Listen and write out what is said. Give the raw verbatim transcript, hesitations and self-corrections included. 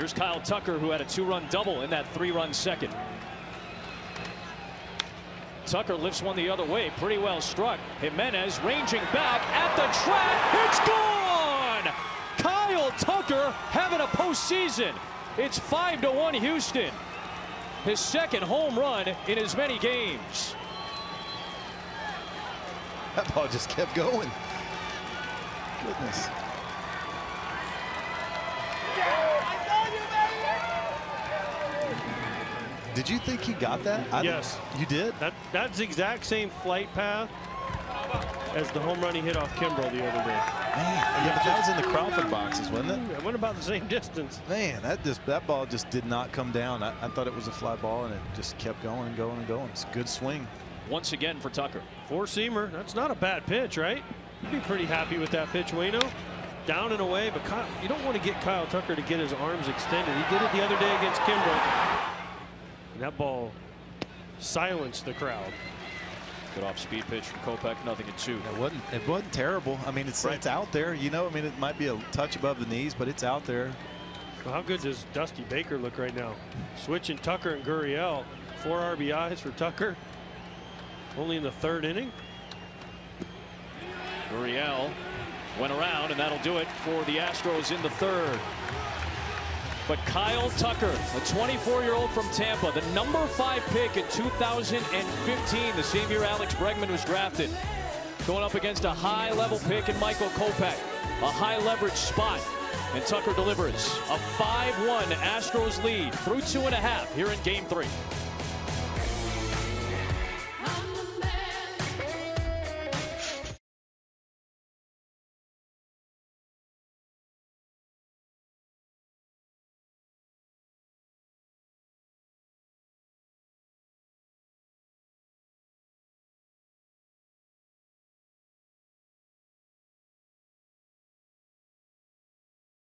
Here's Kyle Tucker, who had a two-run double in that three-run second. Tucker lifts one the other way, pretty well struck. Jimenez ranging back at the track. It's gone! Kyle Tucker having a postseason. It's five to one Houston. His second home run in as many games. That ball just kept going. Goodness. Did you think he got that? I yes. You did? That, that's the exact same flight path as the home run he hit off Kimbrel the other day. Man, yeah, but that was in the Crawford boxes, wasn't it? It went about the same distance. Man, that just that ball just did not come down. I, I thought it was a fly ball, and it just kept going and going and going. It's a good swing. Once again for Tucker. Four-seamer. That's not a bad pitch, right? You'd be pretty happy with that pitch, Wayno. Down and away, but Kyle, you don't want to get Kyle Tucker to get his arms extended. He did it the other day against Kimbrel. That ball silenced the crowd. Good off-speed pitch from Kopech, nothing at two. It wasn't, it wasn't terrible. I mean, it's, right. it's out there. You know, I mean, it might be a touch above the knees, but it's out there. Well, how good does Dusty Baker look right now? Switching Tucker and Gurriel. Four R B Is for Tucker. Only in the third inning. Gurriel went around, and that'll do it for the Astros in the third. But Kyle Tucker, a twenty-four-year-old from Tampa, the number five pick in two thousand fifteen, the same year Alex Bregman was drafted, going up against a high-level pick in Michael Kopech, a high-leverage spot, and Tucker delivers a five one Astros lead through two and a half here in Game Three.